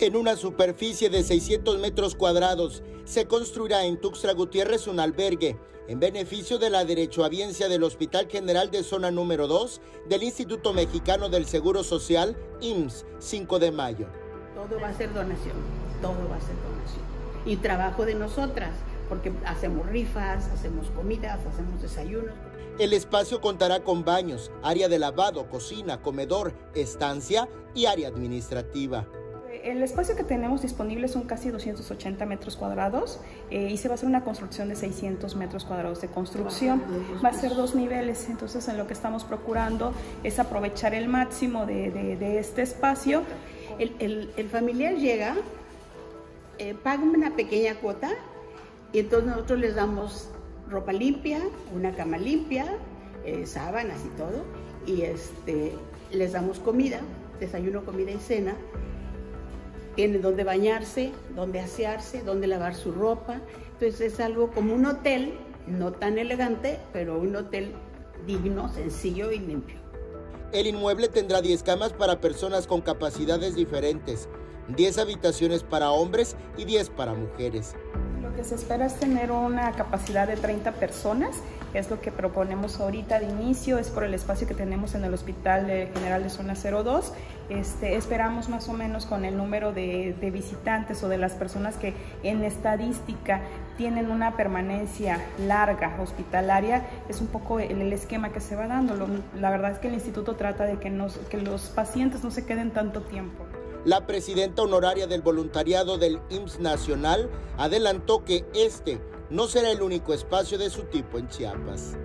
En una superficie de 600 metros cuadrados se construirá en Tuxtla Gutiérrez un albergue en beneficio de la derechohabiencia del Hospital General de Zona Número 2 del Instituto Mexicano del Seguro Social, IMSS, 5 de mayo. Todo va a ser donación, todo va a ser donación. Y trabajo de nosotras, porque hacemos rifas, hacemos comidas, hacemos desayunos. El espacio contará con baños, área de lavado, cocina, comedor, estancia y área administrativa. El espacio que tenemos disponible son casi 280 metros cuadrados y se va a hacer una construcción de 600 metros cuadrados de construcción. Va a ser dos niveles, entonces en lo que estamos procurando es aprovechar el máximo de este espacio. El familiar llega, paga una pequeña cuota y entonces nosotros les damos ropa limpia, una cama limpia, sábanas y todo, y les damos comida, desayuno, comida y cena. Tienen donde bañarse, donde asearse, donde lavar su ropa. Entonces es algo como un hotel, no tan elegante, pero un hotel digno, sencillo y limpio. El inmueble tendrá 10 camas para personas con capacidades diferentes, 10 habitaciones para hombres y 10 para mujeres. Lo que se espera es tener una capacidad de 30 personas. Es lo que proponemos ahorita de inicio, es por el espacio que tenemos en el Hospital General de Zona 02. Esperamos más o menos con el número de visitantes o de las personas que en estadística tienen una permanencia larga hospitalaria, es un poco el esquema que se va dando. La verdad es que el instituto trata de que los pacientes no se queden tanto tiempo. La presidenta honoraria del voluntariado del IMSS Nacional adelantó que este no será el único espacio de su tipo en Chiapas.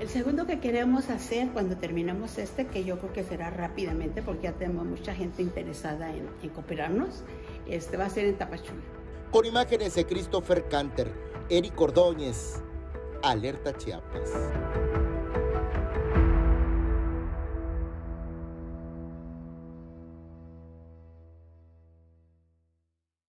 El segundo que queremos hacer cuando terminamos que yo creo que será rápidamente porque ya tenemos mucha gente interesada en cooperarnos, va a ser en Tapachula. Con imágenes de Christopher Canter, Eric Ordóñez, Alerta Chiapas.